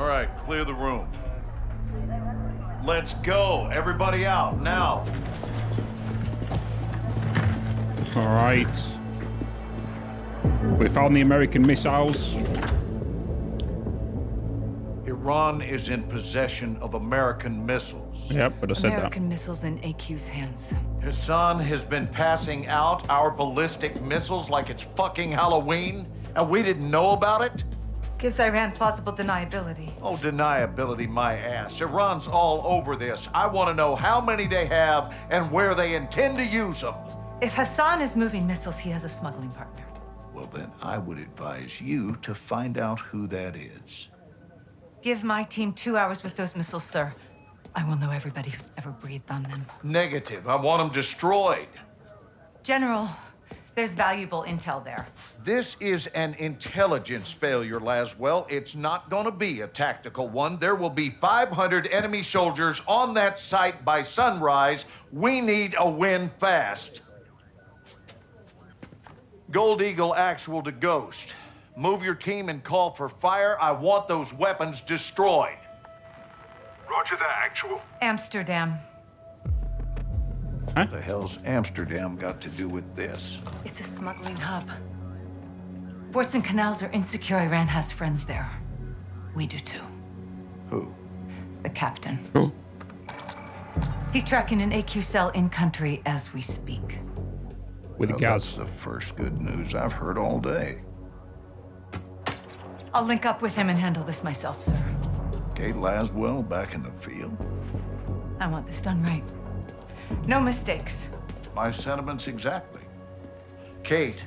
All right, clear the room. Let's go. Everybody out, now. All right. We found the American missiles. Iran is in possession of American missiles. Yep, but I said that. American missiles in AQ's hands. Hassan has been passing out our ballistic missiles like it's fucking Halloween, and we didn't know about it? Gives Iran plausible deniability. Oh, deniability, my ass. Iran's all over this. I want to know how many they have and where they intend to use them. If Hassan is moving missiles, he has a smuggling partner. Well, then I would advise you to find out who that is. Give my team 2 hours with those missiles, sir. I will know everybody who's ever breathed on them. Negative. I want them destroyed. General, there's valuable intel there. This is an intelligence failure, Laswell. It's not going to be a tactical one. There will be 500 enemy soldiers on that site by sunrise. We need a win fast. Gold Eagle Actual to Ghost. Move your team and call for fire. I want those weapons destroyed. Roger that, Actual. Amsterdam. Huh? What the hell's Amsterdam got to do with this? It's a smuggling hub. Ports and canals are insecure. Iran has friends there. We do too. Who? The captain. Who? He's tracking an AQ cell in country as we speak. With the gas. That's the first good news I've heard all day. I'll link up with him and handle this myself, sir. Kate Laswell back in the field? I want this done right. No mistakes. My sentiments exactly. Kate,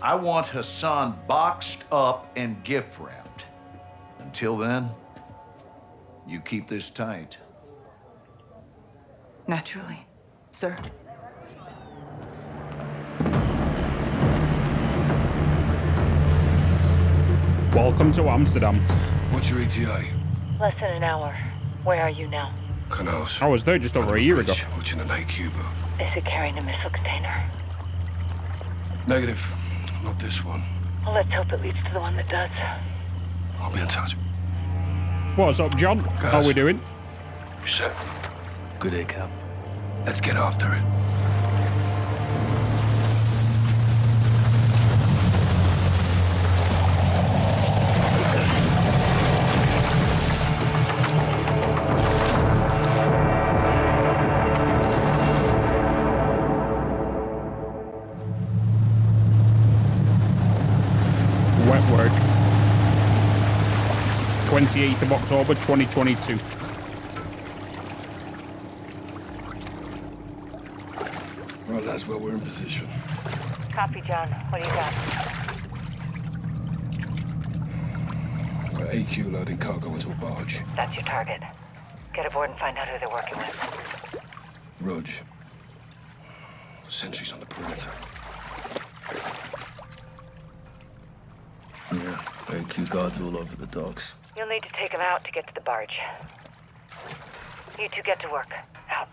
I want Hassan boxed up and gift wrapped. Until then, you keep this tight. Naturally, sir. Welcome to Amsterdam. What's your ETA? Less than an hour. Where are you now? Canals. I was there just over a year ago. Watching an AQ boat. Is it carrying a missile container? Negative. Not this one. Well, let's hope it leads to the one that does. I'll be in touch. What's up, John? Guys, how are we doing? You set? Good day, Cap. Let's get after it. Work. 28th of October, 2022. Well, that's where we're in position. Copy, John. What do you got? We're AQ loading cargo into a barge. That's your target. Get aboard and find out who they're working with. Rudge. Sentries on the perimeter. Yeah, AQ guards all over the docks. You'll need to take them out to get to the barge. You two get to work. Out.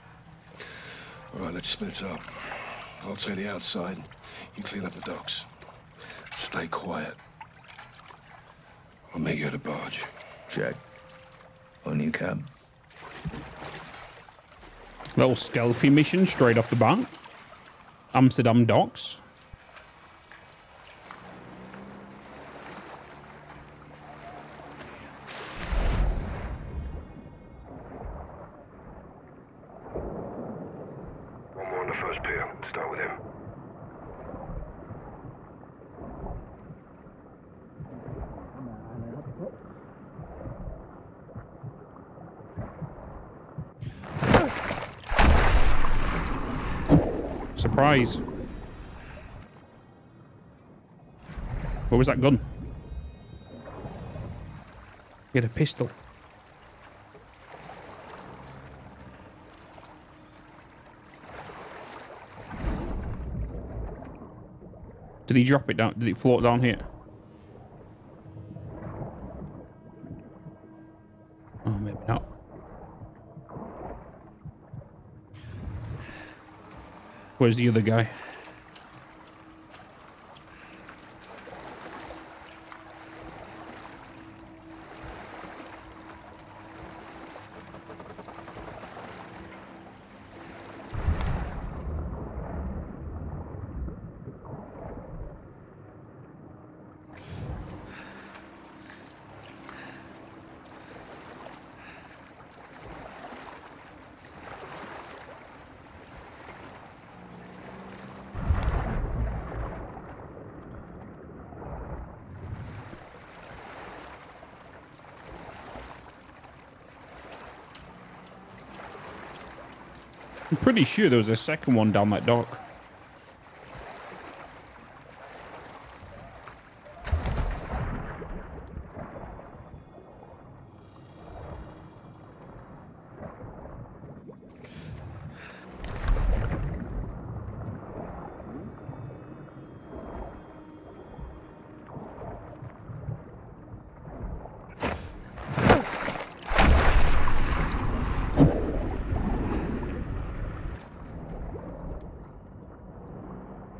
All right, let's split up. I'll take the outside. You clean up the docks. Stay quiet. I'll meet you at the barge. Jack. On you, Cap. Little stealthy mission straight off the bat. Amsterdam docks. Surprise. What was that gun? Get a pistol. Did he drop it down? Did it float down here? Oh, maybe not. Where's the other guy? I'm pretty sure there was a second one down that dock.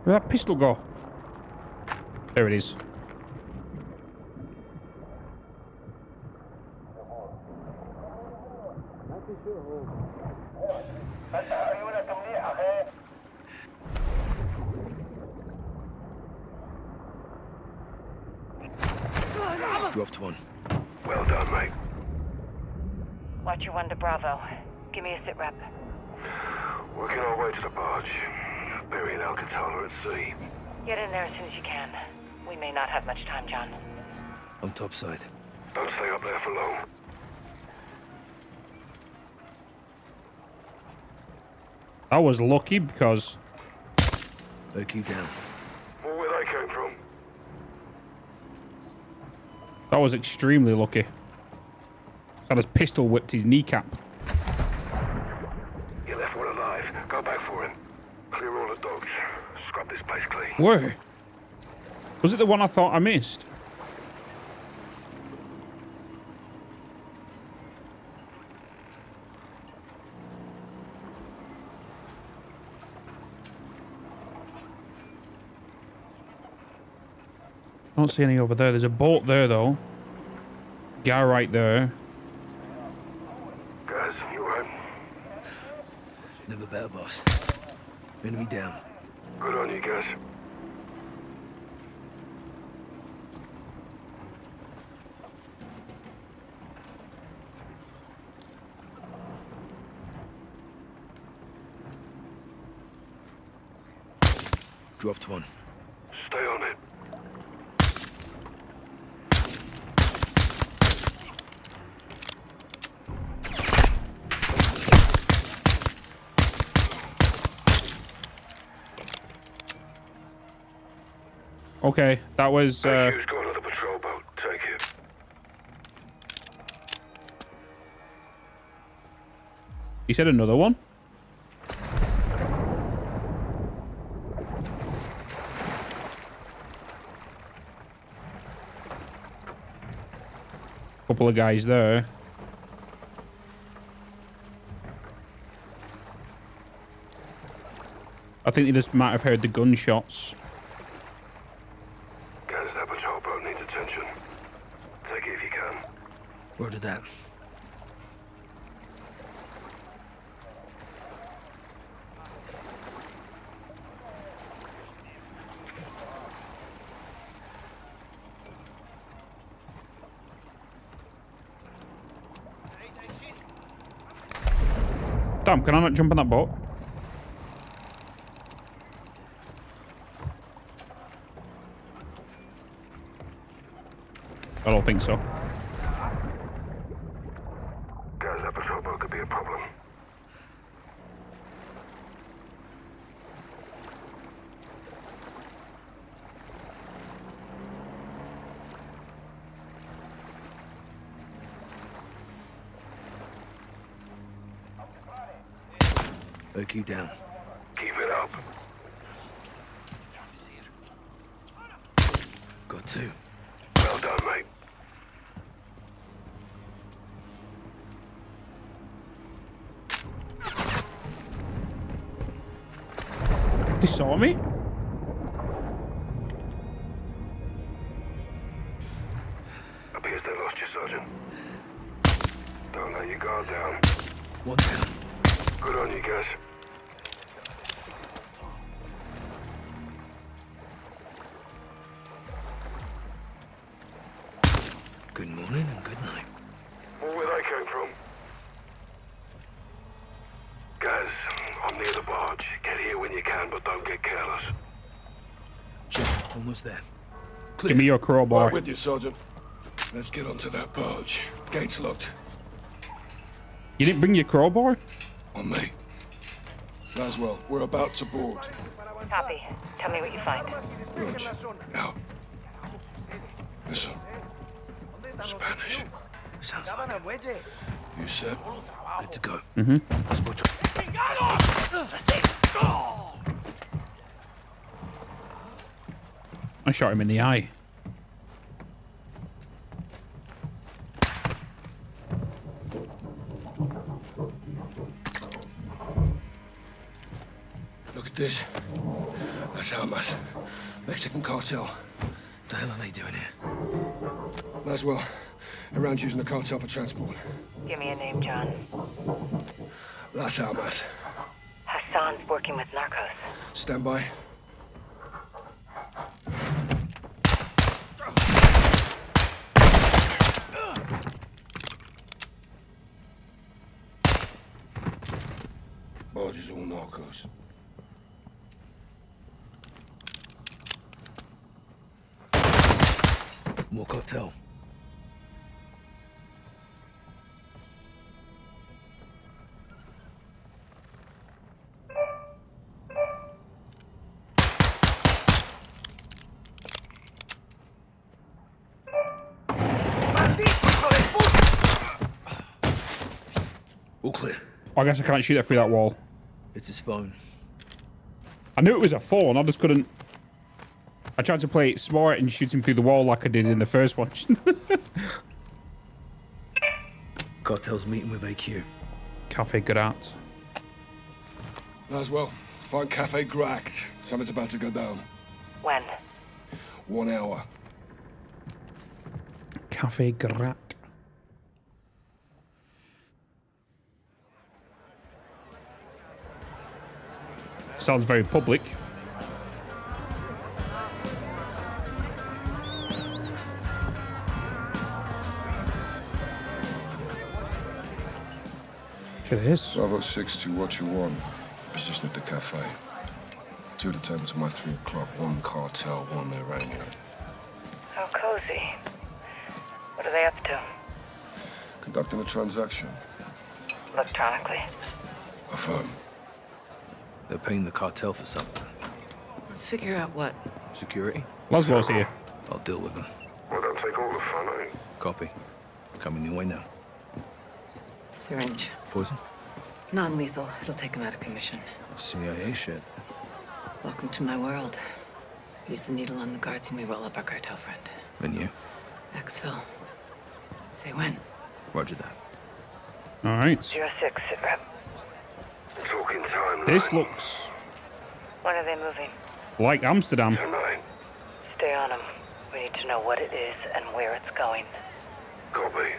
Where'd that pistol go? There it is. Dropped one. Well done, mate. Watch your one to Bravo. Give me a sit rep. Working our way to the barge. Burying Alcatala at sea. Get in there as soon as you can. We may not have much time, John. I'm topside. Don't stay up there for long. I was lucky because... Loki down. Well, where they came from? That was extremely lucky. Had his pistol whipped his kneecap. You left one alive. Go back for him. Clear all the dogs. Scrub this place clean. Whoa. Was it the one I thought I missed? I don't see any over there. There's a boat there, though. Guy right there. Guys, you all right? Never better, boss. Enemy down. Good on you guys. Dropped one. Stay on it. Okay, that was, Who's going on the patrol boat? Take it. He said another one? Couple of guys there. I think they just might have heard the gunshots. Word of that. Damn, can I not jump on that boat? I don't think so. You down. Keep it up. Got two. Well done, mate. They saw me? Appears they lost you, Sergeant. Don't let your guard down. One down. Good on you, guys. Good morning and good night. Where they came from? Guys, I'm near the barge. Get here when you can, but don't get careless. Check. Almost there. Clear. Give me your crowbar. Right with you, Sergeant. Let's get onto that barge. Gate's locked. You didn't bring your crowbar? On me. Laswell, we're about to board. Copy. Tell me what you find. Roger. Now. Listen. Spanish. Sounds like it. You said? Good to go. Mm-hmm. I shot him in the eye. Look at this. Las Almas. Mexican cartel. What the hell are they doing here? Laswell, around using the cartel for transport. Give me a name, John. Las Almas. Hassan's working with narcos. Stand by. Barges all narcos. More cartel. All clear. Oh, I guess I can't shoot that through that wall. It's his phone. I knew it was a phone, I just couldn't... I tried to play it smart and shoot him through the wall like I did in the first one. Cartel's meeting with AQ. Cafe Gracht. Laswell, find Cafe Gracht. Something's about to go down. When? 1 hour. Cafe Gracht. Sounds very public. Check this. Bravo 6 to what you want. Position at the cafe. 2 at the table to my 3 o'clock. 1 cartel, 1 Iranian. How cozy. What are they up to? Conducting a transaction. Electronically. A firm. They're paying the cartel for something. Let's figure out what. Security? Laswell's here. I'll deal with them. Well, don't take all the fun, eh? Copy. Coming your way now. Syringe. Poison? Non-lethal. It'll take him out of commission. That's CIA shit. Welcome to my world. Use the needle on the guards and we roll up our cartel friend. And you? Exfil. Say when. Roger that. All right. 06, sit rep. Talking time. This looks... When are they moving? Like Amsterdam. Tonight. Stay on them. We need to know what it is and where it's going. Copy.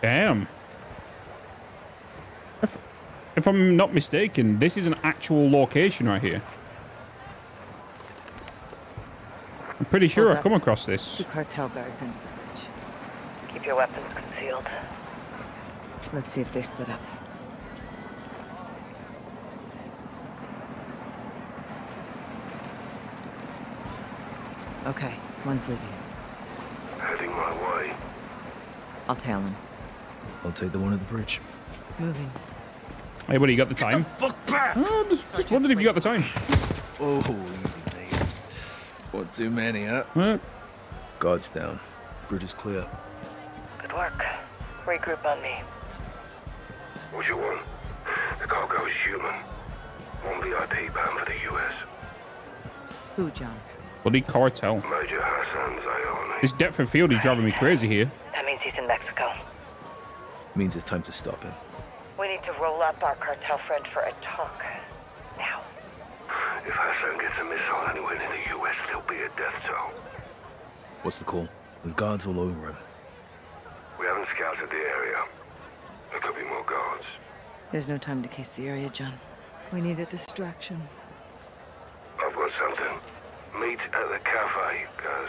Damn. If I'm not mistaken, this is an actual location right here. I'm pretty sure I've come across this. Two cartel guards under the bridge. Keep your weapons concealed. Let's see if they split up. Okay, one's leaving. Heading my way. I'll tail him. I'll take the one at the bridge. Moving. Hey, buddy, you got the time? Get the fuck back! Oh, just wondered if you got the time. Oh, easy, mate. What, too many, huh? Guards down. Bridge is clear. Good work. Regroup on me. What you want? The cargo is human. One VIP bound for the US. Who, John? Bloody cartel. Major Hassan Zyani. This depth of field is driving me crazy here. That means he's in Mexico. Means it's time to stop him. We need to roll up our cartel friend for a talk. Now. If Hassan gets a missile anywhere near the US, there'll be a death toll. What's the call? There's guards all over him. We haven't scouted the area. There could be more guards. There's no time to case the area, John. We need a distraction. I've got something. Meet at the cafe, guys.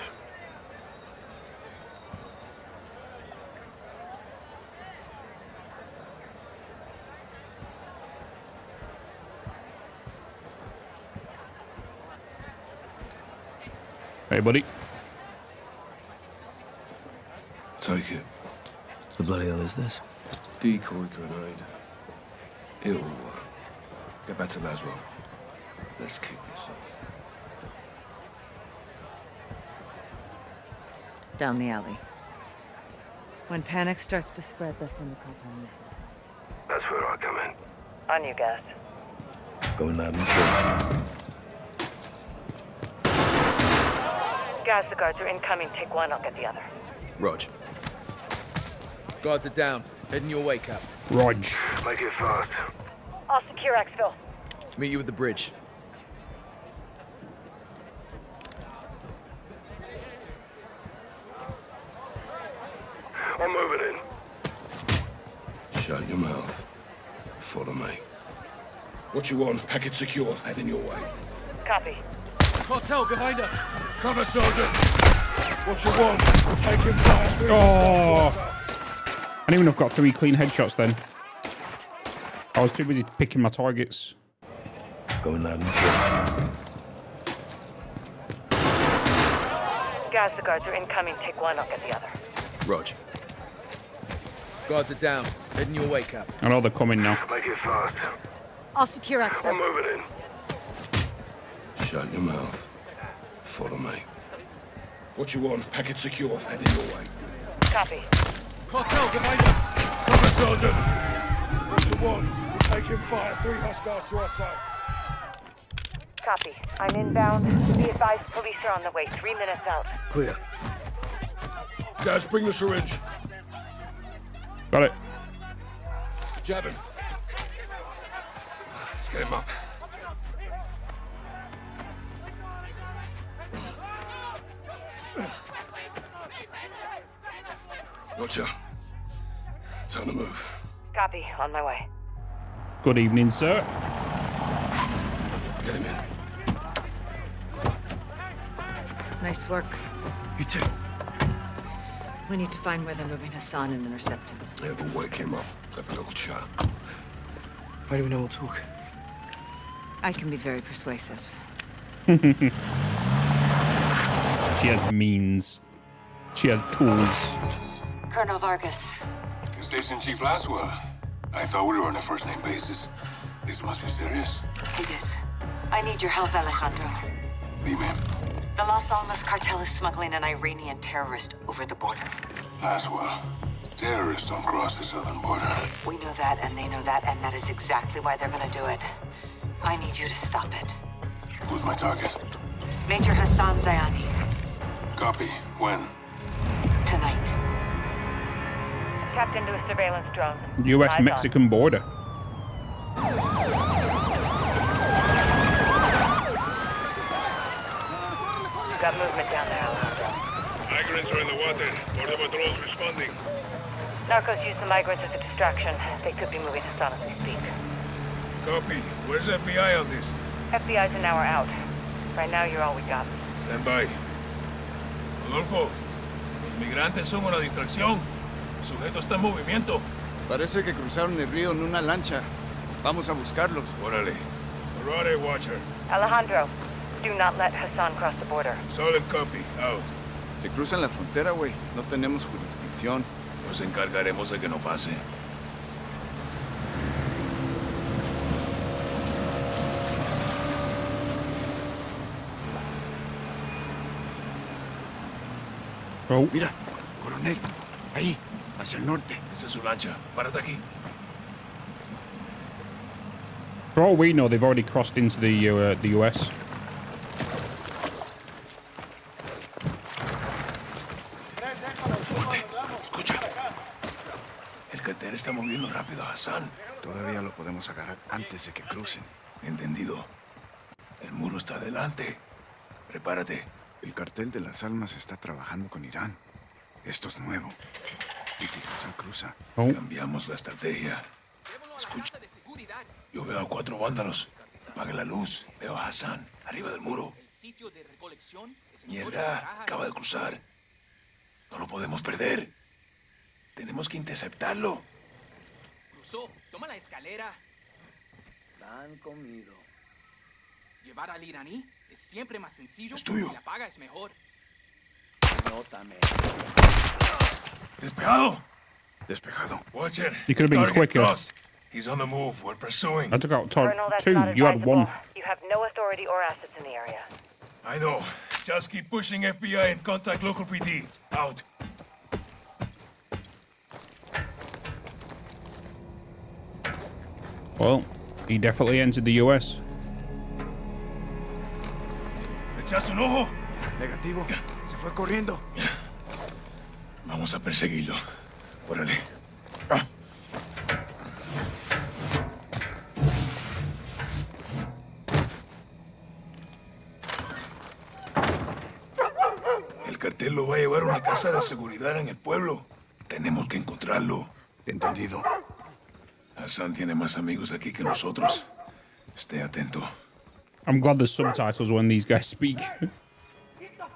Hey, buddy. Take it. The bloody hell is this? Decoy grenade. It'll work. Get back to Laswell. Let's kick this off. Down the alley. When panic starts to spread, that's when the cop on you. That's where I come in. On you, Gus. Going loud and clear. Gus, the guards are incoming. Take one, I'll get the other. Rog. Guards are down. Heading your way, Cap. Rog. Make it fast. I'll secure Axville. Meet you at the bridge. I'm moving in. Shut your mouth. Follow me. What you want? Packet secure. Heading your way. Copy. Cartel behind us. Cover, soldier. What you want? Take him down. Oh! I don't even have got 3 clean headshots then. I was too busy picking my targets. Going loud and clear. Gas, the guards are incoming. Take one, I'll get the other. Roger. Guards are down. Heading your way, Cap. I know they're coming now. Make it fast. I'll secure Axel. I'm moving in. Shut your mouth. Follow me. What you want? Packet secure. Heading your way. Copy. Cartel behind us. Cover, Sergeant. One, we're taking fire. 3 hostiles to our side. Copy. I'm inbound. Be advised, police are on the way. 3 minutes out. Clear. Guys, bring the syringe. Got it. Jab him. Let's get him up. Roger. Time to move. Copy. On my way. Good evening, sir. Get him in. Nice work. You too. We need to find where they're moving Hassan and intercept him. Yeah, we'll wake him up. Have a little chat. Why do we know we'll talk? I can be very persuasive. She has means. She has tools. Colonel Vargas. Station Chief Laswell. I thought we were on a first-name basis. This must be serious. It is. I need your help, Alejandro. The ma'am. The Las Almas cartel is smuggling an Iranian terrorist over the border. Laswell, terrorists don't cross the southern border. We know that, and they know that, and that is exactly why they're gonna do it. I need you to stop it. Who's my target? Major Hassan Zyani. Copy. When? Tonight. Tapped into a surveillance drone. U.S.-Mexican border. Got movement down there, Alejandro. Migrants are in the water. Border patrols responding. Narcos use the migrants as a distraction. They could be moving us on as we speak. Copy. Where's FBI on this? FBI's an hour out. Right now, you're all we got. Stand by. Adolfo, los migrantes son una distracción. Sujeto está en movimiento. Parece que cruzaron el río en una lancha. Vamos a buscarlos. Órale. Órale, Watcher. Alejandro, do not let Hassan cross the border. Solid copy. Out. Se cruzan la frontera, güey. No tenemos jurisdicción. Nos encargaremos de que no pase. Oh. Mira, coronel. Ahí. Hacia el norte. Esa es su lancha. Párate aquí. For all we know, they've already crossed into the US. Fuerte. Escucha. El cartel está moviendo rápido a Hassan. Todavía lo podemos agarrar antes de que crucen. Entendido. El muro está adelante. Prepárate. El cartel de Las Almas está trabajando con Irán. Esto es nuevo. Y si Hassan cruza, cambiamos la estrategia. Escucha. Yo veo a 4 vándalos. Apague la luz. Veo a Hassan arriba del muro. Mierda, acaba de cruzar. No lo podemos perder. Tenemos que interceptarlo. Cruzó. Toma la escalera. La han comido. Llevar al iraní es siempre más sencillo. Es tuyo. Si la paga es mejor. Nótame. Despejado. Watcher. You could have been quicker. He's on the move. We're pursuing. I took out Todd. Two. You had one. You have no authority or assets in the area. I know. Just keep pushing FBI and contact local PD. Out. Well, he definitely entered the US. ¿Echaste un ojo? Negativo. Se fue corriendo. Vamos a perseguirlo. Órale. Ah. El cartel lo va a llevar a una casa de seguridad en el pueblo. Tenemos que encontrarlo. Entendido. Hassan tiene más amigos aquí que nosotros. Esté atento. I'm glad there's subtitles when these guys speak. Get the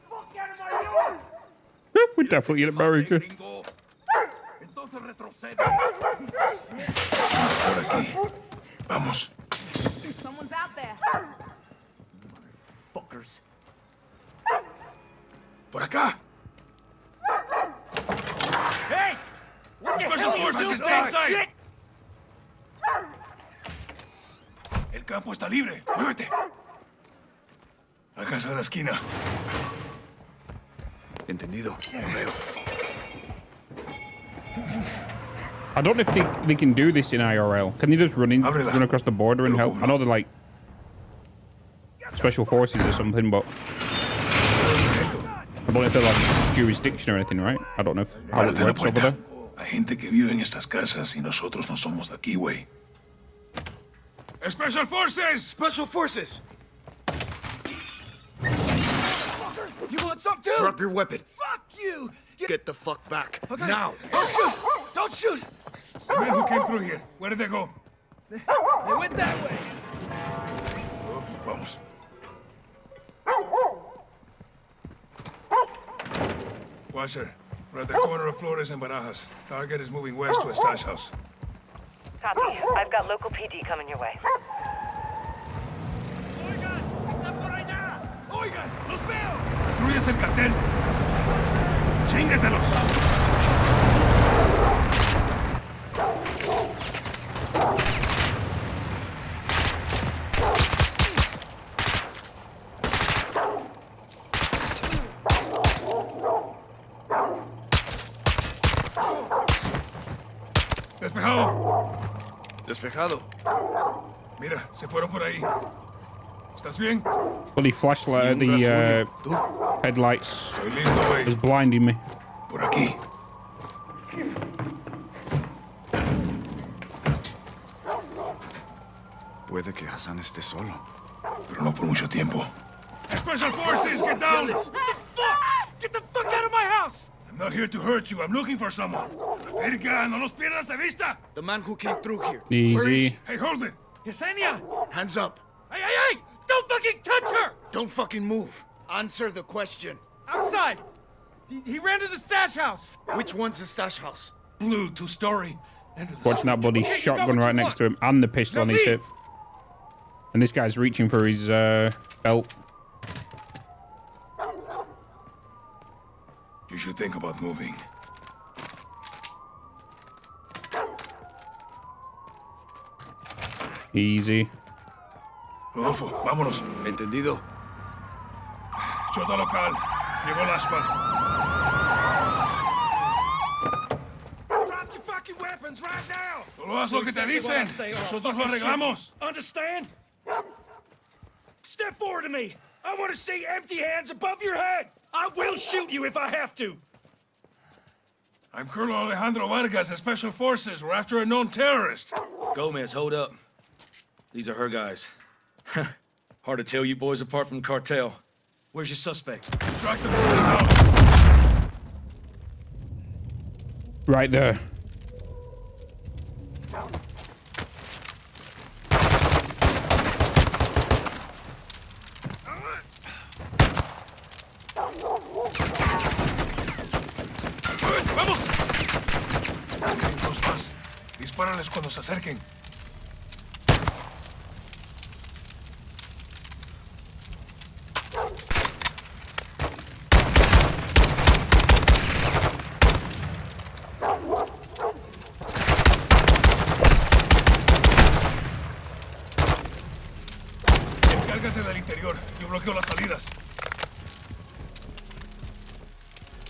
fuck out of my yard! We're definitely in America. Por aquí. Vamos. Someone's out there. Motherfuckers. Por acá. Hey! What the hell are you doing? El campo está libre. Muévete. La casa de la esquina. Entendido. I don't know if they can do this in IRL. Can they just run across the border and help? I know they're like special forces or something, but I don't know if they're like jurisdiction or anything, right? I don't know if how it works over there. Hay gente que vive en estas casas y nosotros no somos de aquí, güey. Special Forces! Special Forces! You want some too? Drop your weapon. Fuck you! Get the fuck back. Okay. Now! Don't shoot! Don't shoot! The men who came through here, where did they go? They went that way. Oh, vamos. Watcher, we're at the corner of Flores and Barajas. Target is moving west to a stash house. Copy. I've got local PD coming your way. Oigan, está por allá. Oigan, los veo. Destruyes el cartel. Chíngatelos. Despejado. Mira, se fueron por ahí. ¿Estás bien? Well, the flashlight, the headlights is blinding me. Por aquí. Puede que Hassan esté solo, pero no por mucho tiempo. Special Forces, get down! What the fuck? Get the fuck out of my house! I'm not here to hurt you. I'm looking for someone. Verga, no los pierdas de vista. The man who came through here. Easy. He? Hey, hold it. Yesenia. Hands up. Hey, hey, hey! Don't fucking touch her! Don't fucking move. Answer the question. Outside. He ran to the stash house. Which one's the stash house? Blue, two-story. Watching that bloody shotgun right next to him and the pistol on his hip. And this guy's reaching for his belt. You should think about moving. Easy. Rodolfo, vámonos. Entendido. Chota local. Llegó Laswell. Drop your fucking weapons right now. Solo haz lo que te dicen. Nosotros lo arreglamos. Understand? Step forward to me. I want to see empty hands above your head. I will shoot you if I have to. I'm Colonel Alejandro Vargas of Special Forces. We're after a known terrorist. Gomez, hold up. These are her guys. Hard to tell you boys apart from cartel. Where's your suspect? Right there. Dispárales cuando se acerquen.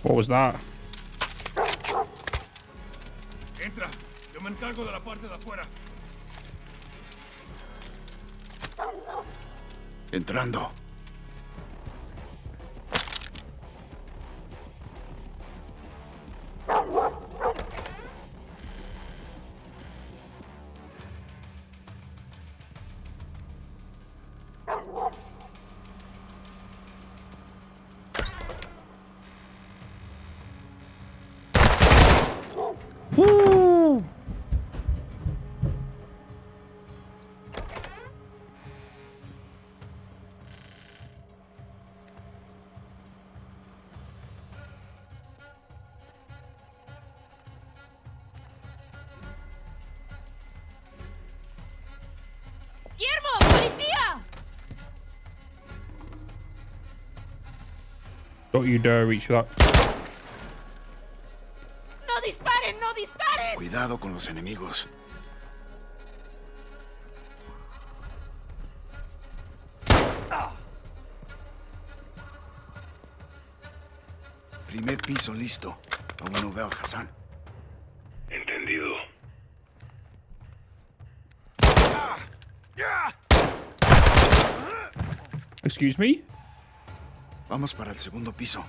What was that? Entra. Yo me encargo de la parte de afuera. Entrando. Don't you dare reach for that. No disparen, no disparen. Cuidado con los enemigos. Primer piso listo. Aún no veo a Hassan. Entendido. Excuse me? Vamos para el segundo piso.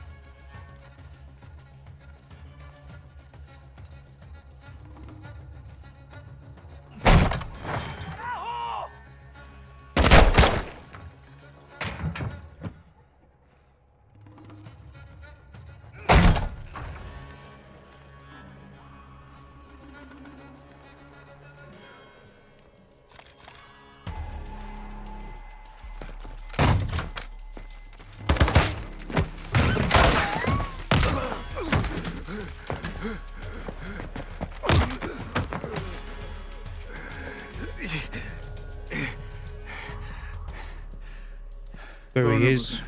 There he is.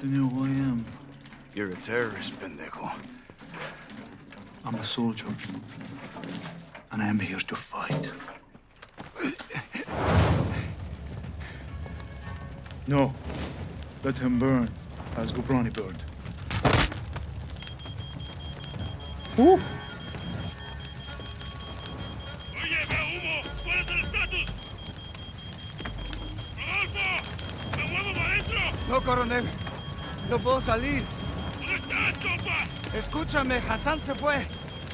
Do you know who I am? You're a terrorist, pendejo. I'm a soldier. And I'm here to fight. No. Let him burn, as Gubrani burned. Ooh. No, coronel. No puedo salir. ¿Dónde estás, compa? Escúchame, Hassan se fue.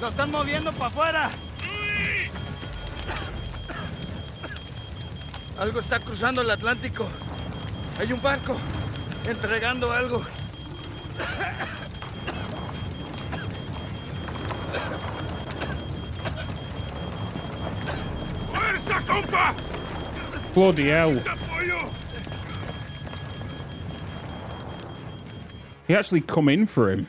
Lo están moviendo para afuera. Algo está cruzando el Atlántico. Hay un barco entregando algo. ¡Fuerza, compa! Bloody hell. He actually come in for him.